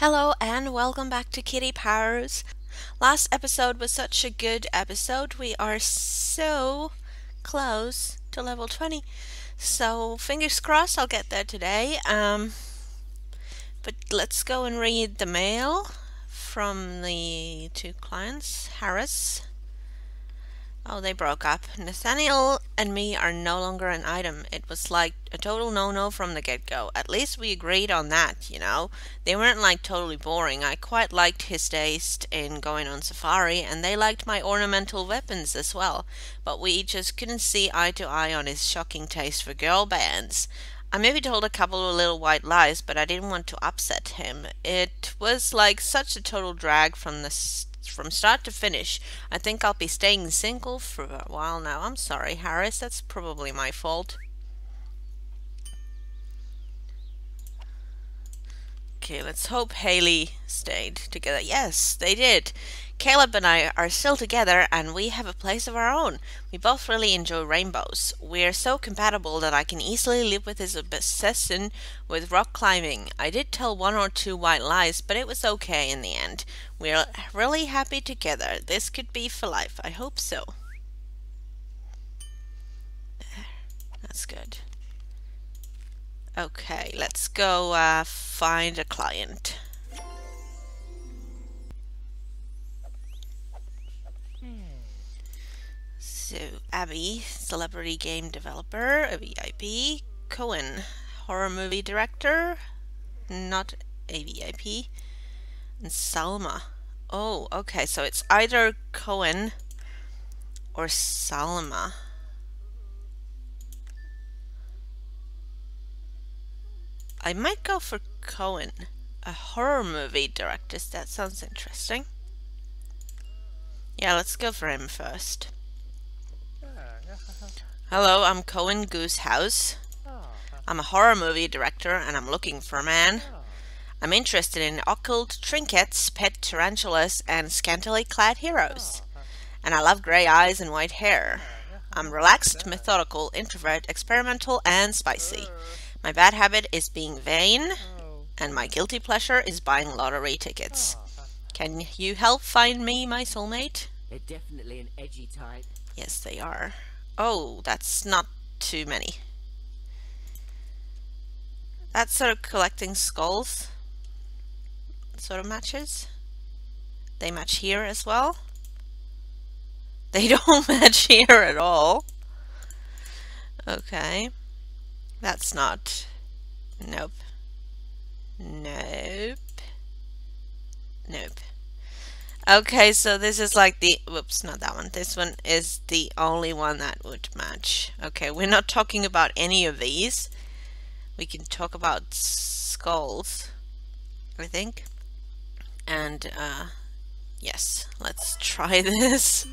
Hello and welcome back to Kitty Powers. Last episode was such a good episode. We are so close to level 20, so fingers crossed I'll get there today. But let's go and read the mail from the two clients. Harris. Oh, they broke up. Nathaniel and me are no longer an item. It was like a total no-no from the get-go. At least we agreed on that, you know. They weren't like totally boring. I quite liked his taste in going on safari, and they liked my ornamental weapons as well. But we just couldn't see eye to eye on his shocking taste for girl bands. I maybe told a couple of little white lies, but I didn't want to upset him. It was like such a total drag from start to finish. I think I'll be staying single for a while now. I'm sorry, Harris. That's probably my fault. Okay, let's hope Haley stayed together. Yes, they did. Caleb and I are still together, and we have a place of our own. We both really enjoy rainbows. We're so compatible that I can easily live with his obsession with rock climbing. I did tell one or two white lies, but it was okay in the end. We're really happy together. This could be for life. I hope so. That's good. Okay, let's go find a client. So, Abby, celebrity game developer, a VIP. Cohen, horror movie director, not a VIP. And Salma. Oh, okay, so it's either Cohen or Salma. I might go for Cohen, a horror movie director. That sounds interesting. Yeah, let's go for him first. Hello, I'm Cohen Goosehouse. I'm a horror movie director and I'm looking for a man. I'm interested in occult trinkets, pet tarantulas and scantily clad heroes. And I love grey eyes and white hair. I'm relaxed, methodical, introvert, experimental and spicy. My bad habit is being vain, and my guilty pleasure is buying lottery tickets. Can you help find me, my soulmate? They're definitely an edgy type. Yes, they are. Oh, that's not too many. That sort of collecting skulls sort of matches. They match here as well. They don't match here at all. Okay. That's not... nope. Nope. Nope. Okay, so this is like the... whoops, not that one. This one is the only one that would match. Okay, we're not talking about any of these. We can talk about skulls, I think. And, yes, let's try this.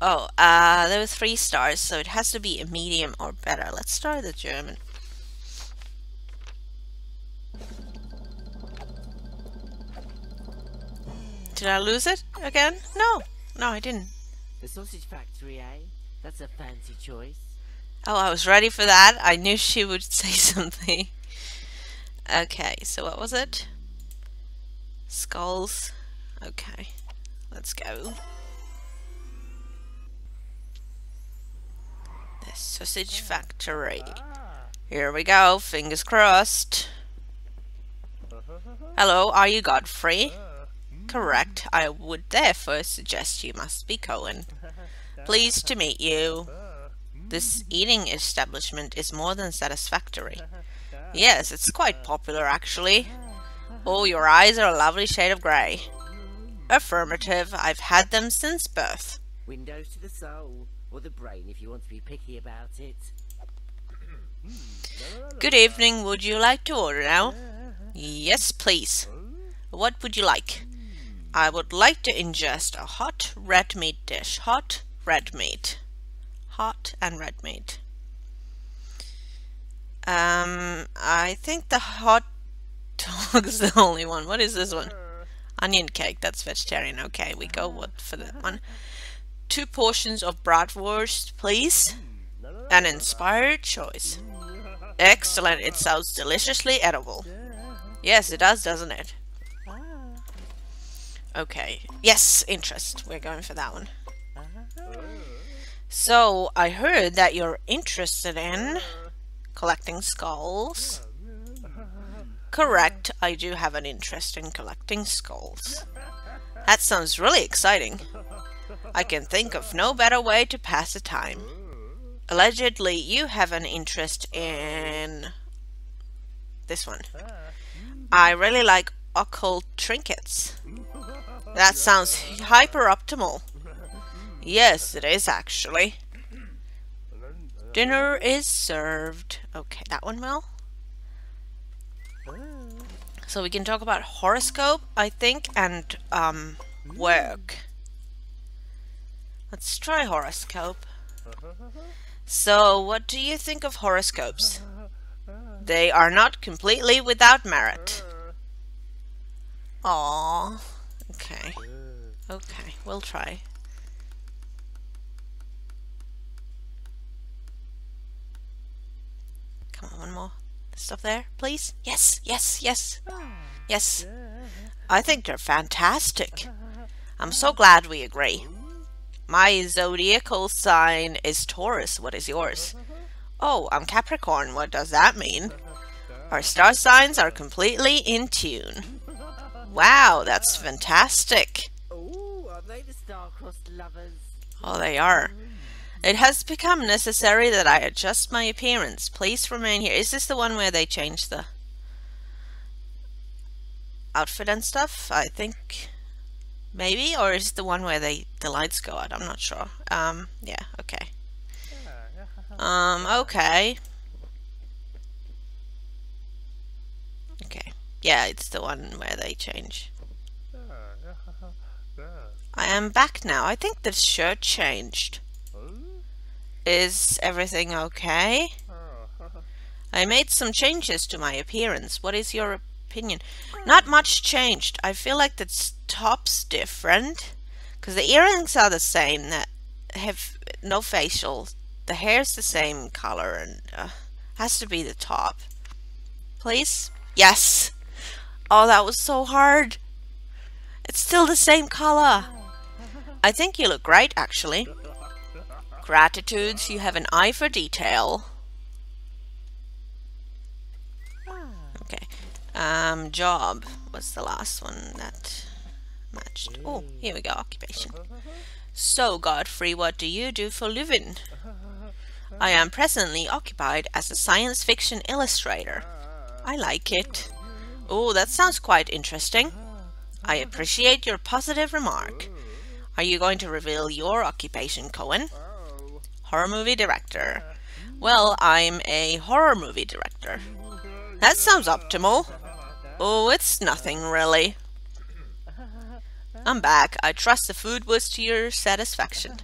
Oh, there were 3 stars, so it has to be a medium or better. Let's try the German. Did I lose it again? No. No, I didn't. The Sausage Factory, eh? That's a fancy choice. Oh, I was ready for that. I knew she would say something. Okay, so what was it? Skulls. Okay, let's go. The Sausage Factory. Here we go, fingers crossed. Hello, are you Godfrey? Correct. I would therefore suggest you must be Cohen. Pleased to meet you. This eating establishment is more than satisfactory. Yes, it's quite popular actually. Oh, your eyes are a lovely shade of grey. Affirmative. I've had them since birth. Windows to the soul. Or the brain, if you want to be picky about it. Good evening. Would you like to order now? Yes, please. What would you like? I would like to ingest a hot red meat dish. Hot red meat. Hot and red meat. I think the hot dog is the only one. What is this one? Onion cake. That's vegetarian. Okay, we go for that one. 2 portions of bratwurst, please. An inspired choice. Excellent. It sounds deliciously edible. Yes, it does, doesn't it? Okay. Yes, interest. We're going for that one. So, I heard that you're interested in collecting skulls. Correct. I do have an interest in collecting skulls. That sounds really exciting. I can think of no better way to pass the time. Allegedly, you have an interest in this one. I really like occult trinkets. That sounds hyper-optimal. Yes, it is actually. Dinner is served. Okay, that one well. So we can talk about horoscope, I think, and work. Let's try horoscope. So, what do you think of horoscopes? They are not completely without merit. Aww. Okay. Okay, we'll try. Come on, one more. Stuff there, please. Yes, yes, yes. Yes. I think they're fantastic. I'm so glad we agree. My zodiacal sign is Taurus. What is yours? Oh, I'm Capricorn. What does that mean? Our star signs are completely in tune. Wow, that's fantastic. Oh, are they the star-crossed lovers? Oh, they are. It has become necessary that I adjust my appearance. Please remain here. Is this the one where they change the outfit and stuff? I think... maybe? Or is it the one where the lights go out? I'm not sure. Yeah, okay. Okay. Okay. Yeah, it's the one where they change. I am back now. I think the shirt changed. Is everything okay? I made some changes to my appearance. What is your opinion? Not much changed. I feel like the top's different. Because the earrings are the same. That have no facial. The hair's the same color. And has to be the top. Please? Yes! Oh, that was so hard. It's still the same color. I think you look great, actually. Gratitudes, you have an eye for detail. Okay. Job was the last one that matched. Oh, here we go, occupation. So, Godfrey, what do you do for living? I am presently occupied as a science fiction illustrator. I like it. Oh, that sounds quite interesting. I appreciate your positive remark. Are you going to reveal your occupation, Cohen? Horror movie director. Well, I'm a horror movie director. That sounds optimal. Oh, it's nothing really. I'm back. I trust the food was to your satisfaction.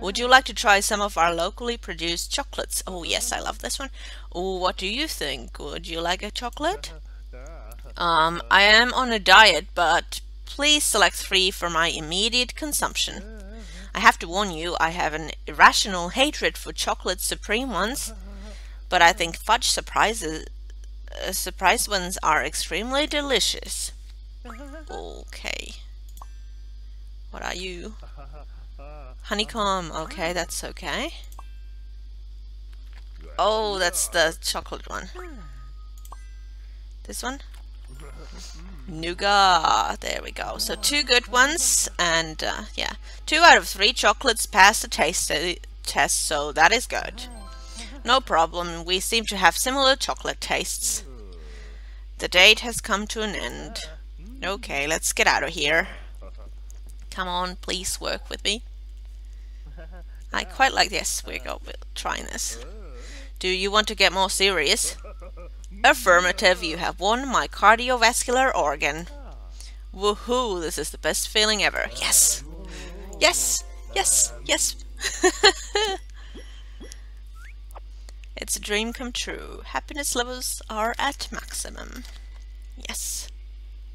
Would you like to try some of our locally produced chocolates? Oh yes, I love this one. Oh, what do you think? Would you like a chocolate? I am on a diet, but please select 3 for my immediate consumption. I have to warn you, I have an irrational hatred for chocolate supreme ones, but I think fudge surprise ones are extremely delicious. Okay. What are you? Honeycomb. Okay, that's okay. Oh, that's the chocolate one. This one? Nougat. There we go. So 2 good ones, and yeah, 2 out of 3 chocolates pass the taste test, so that is good. No problem. We seem to have similar chocolate tastes. The date has come to an end. Okay, let's get out of here. Come on, please work with me. I quite like this. We're trying this. Do you want to get more serious? Affirmative, you have won my cardiovascular organ. Woohoo, this is the best feeling ever. Yes! Yes! Yes! Yes! It's a dream come true. Happiness levels are at maximum. Yes.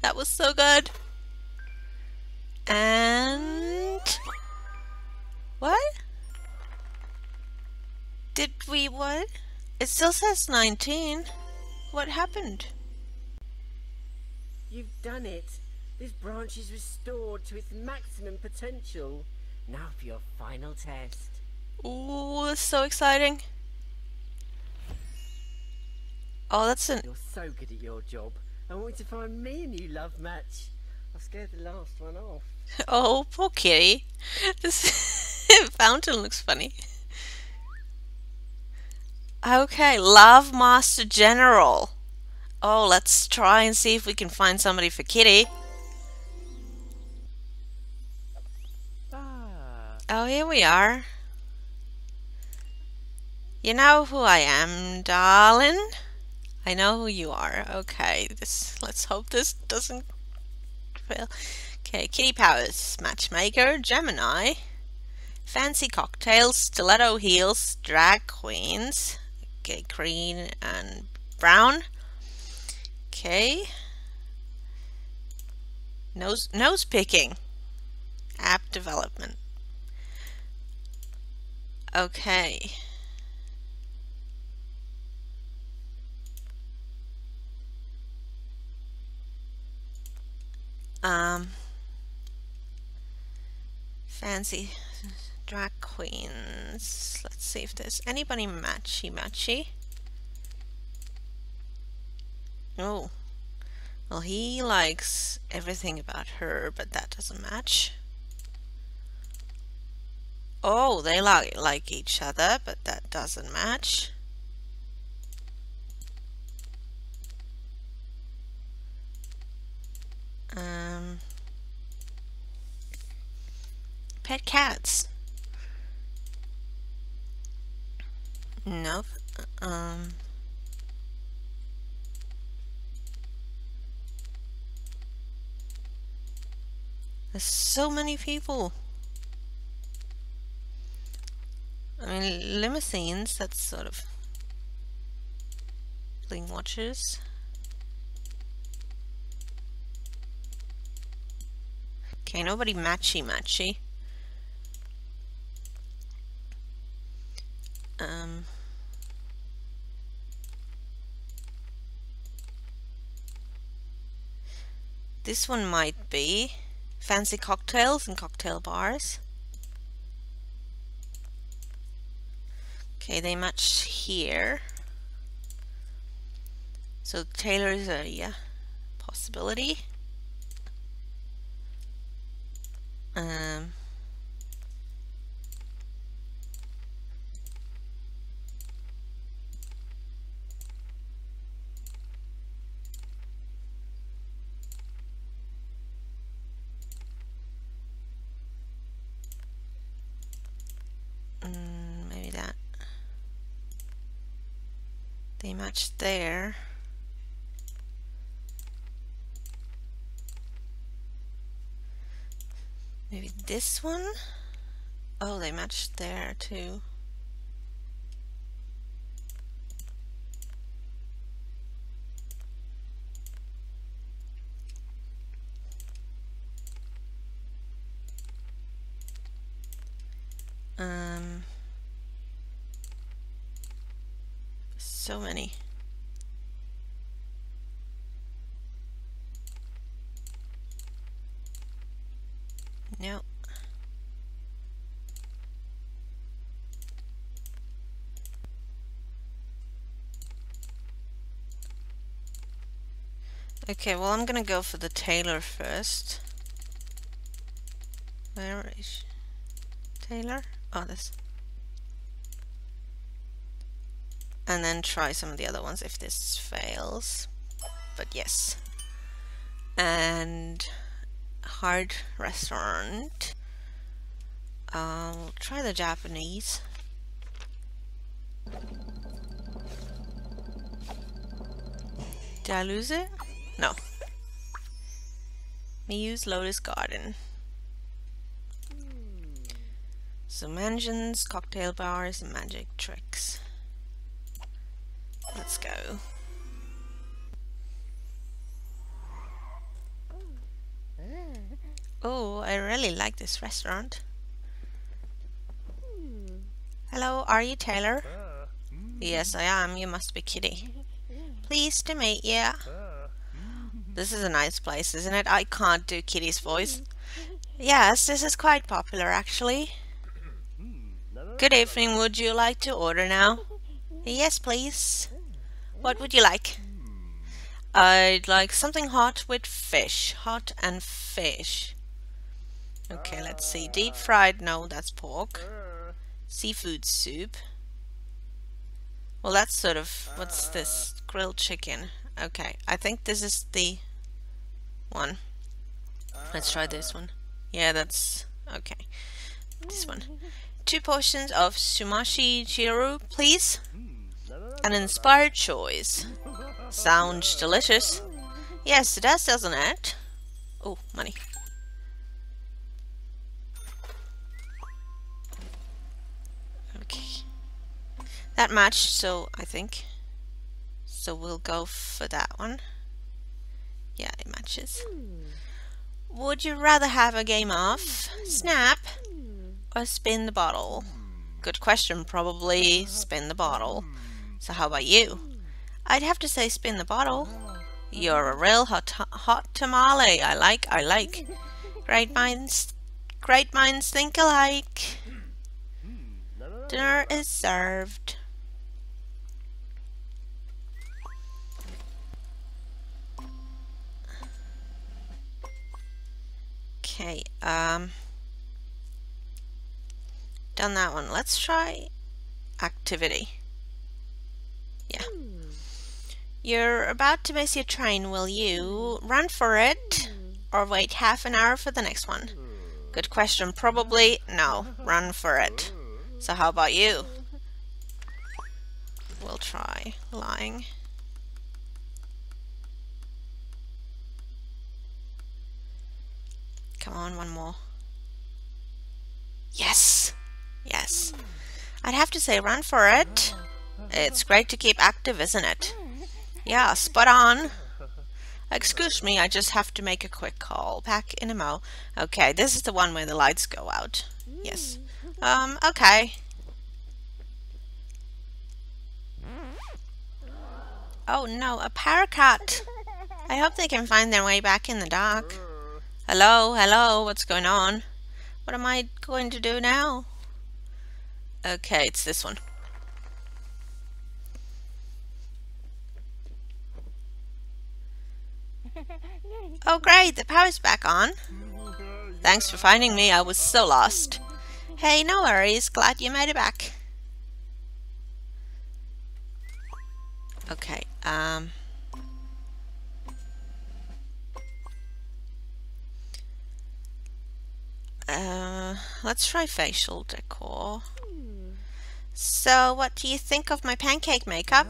That was so good. And... what? Did we what? It still says 19. What happened? You've done it. This branch is restored to its maximum potential. Now for your final test. Ooh, that's so exciting. Oh, that's an... You're so good at your job. I want you to find me a new love match. I've scared the last one off. Oh, poor kitty. This fountain looks funny. Okay, Love Master General. Oh, let's try and see if we can find somebody for Kitty. Oh, here we are. You know who I am, darling. I know who you are. Okay, this. Let's hope this doesn't fail. Okay, Kitty Powers Matchmaker, Gemini, Fancy Cocktails, Stiletto Heels, Drag Queens. Okay, green and brown. Okay. Nose picking. App development. Okay. Fancy drag queens. Let's see if there's anybody matchy. Oh, well, he likes everything about her, but that doesn't match. Oh, they like each other, but that doesn't match. Pet cats. Nope. There's so many people. I mean, limousines, that's sort of... Bling watches. Okay, nobody matchy. This one might be fancy cocktails and cocktail bars. Okay, they match here. So Taylor is a possibility. Maybe that they match there. Maybe this one? Oh, they matched there too. So many. Nope. Okay, well, I'm gonna go for the Taylor first. Where is she? Taylor? Oh, this. And then try some of the other ones if this fails. But yes. And... hard restaurant. I'll try the Japanese. Did I lose it? No. Mew's Lotus Garden. So mansions, cocktail bars, and magic tricks. Let's go. Oh, I really like this restaurant. Hello, are you Taylor? Yes, I am. You must be Kitty. Pleased to meet you. This is a nice place, isn't it? I can't do Kitty's voice. Yes, this is quite popular actually. Good evening, would you like to order now? Yes, please. What would you like? I'd like something hot with fish. Hot and fish. Okay, let's see. Deep fried, no, that's pork. Seafood soup. Well, that's sort of, what's this? Grilled chicken. Okay, I think this is the one. Let's try this one. Yeah, that's okay. This one. 2 portions of Sumashi Chiru, please. An inspired choice. Sounds delicious. Yes, it does, doesn't it? Oh, money. Okay. That matched, so I think. So we'll go for that one. Yeah, it matches. Would you rather have a game of Snap or spin the bottle? Good question, probably spin the bottle. So how about you? I'd have to say spin the bottle. You're a real hot tamale. I like. Great minds think alike. Dinner is served. Okay, done that one. Let's try activity. Yeah. You're about to miss your train, will you? Run for it or wait half an hour for the next one? Good question. Probably no. Run for it. So how about you? We'll try lying. Come on, one more. Yes! Yes. I'd have to say run for it. It's great to keep active, isn't it? Yeah, spot on. Excuse me, I just have to make a quick call. Back in a mo. Okay, this is the one where the lights go out. Yes. Okay. Oh no, a parakeet. I hope they can find their way back in the dark. Hello, what's going on? What am I going to do now? Okay, it's this one. Oh great, the power's back on. Thanks for finding me, I was so lost. Hey, no worries, glad you made it back. Okay, let's try facial decor. So, what do you think of my pancake makeup?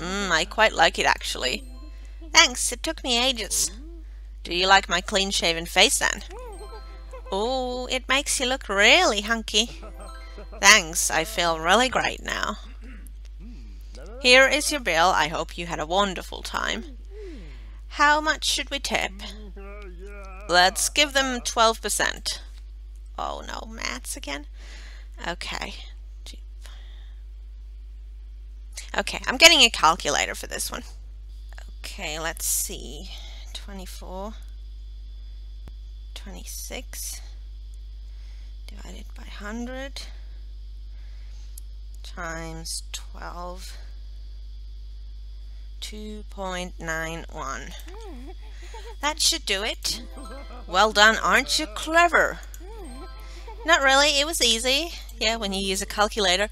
I quite like it actually. Thanks, it took me ages. Do you like my clean-shaven face then? Oh, it makes you look really hunky. Thanks, I feel really great now. Here is your bill, I hope you had a wonderful time. How much should we tip? Let's give them 12%. Oh no, maths again. Okay. Okay, I'm getting a calculator for this one. Okay, let's see. 24. 26. Divided by 100. Times 12. 2.91. That should do it. Well done, aren't you clever? Not really, it was easy. Yeah, when you use a calculator.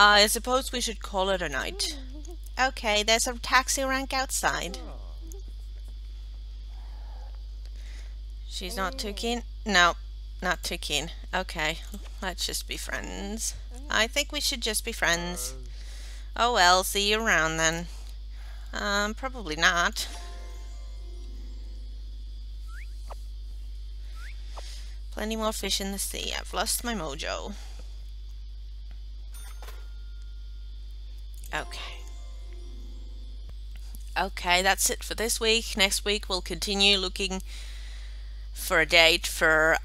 I suppose we should call it a night. Okay, there's a taxi rank outside. She's not too keen? No, not too keen. Okay, let's just be friends. I think we should just be friends. Oh well, see you around then. Probably not. Plenty more fish in the sea. I've lost my mojo. Okay. Okay, that's it for this week. Next week we'll continue looking for a date for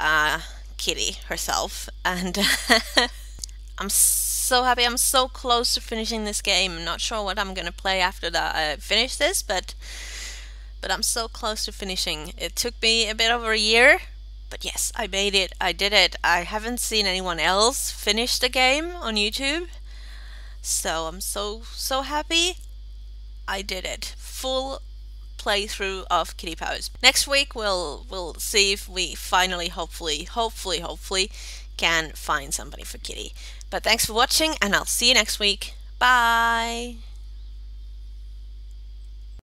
Kitty herself. And I'm so happy. I'm so close to finishing this game. I'm not sure what I'm gonna play after that I finish this, but but I'm so close to finishing. It took me a bit over a year, but yes, I made it. I did it. I haven't seen anyone else finish the game on YouTube, so I'm so happy I did it. Full playthrough of Kitty Powers. Next week we'll see if we finally hopefully can find somebody for Kitty. But thanks for watching, and I'll see you next week. Bye!